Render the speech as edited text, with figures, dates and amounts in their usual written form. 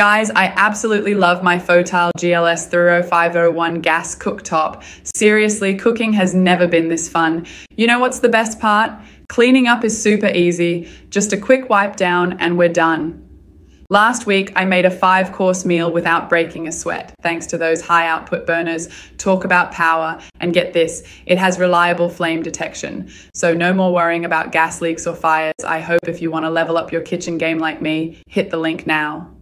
Guys, I absolutely love my Fotile GLS 30501 gas cooktop. Seriously, cooking has never been this fun. You know what's the best part? Cleaning up is super easy. Just a quick wipe down and we're done. Last week, I made a 5-course meal without breaking a sweat, thanks to those high output burners. Talk about power, and get this, it has reliable flame detection. So no more worrying about gas leaks or fires. I hope if you want to level up your kitchen game like me, hit the link now.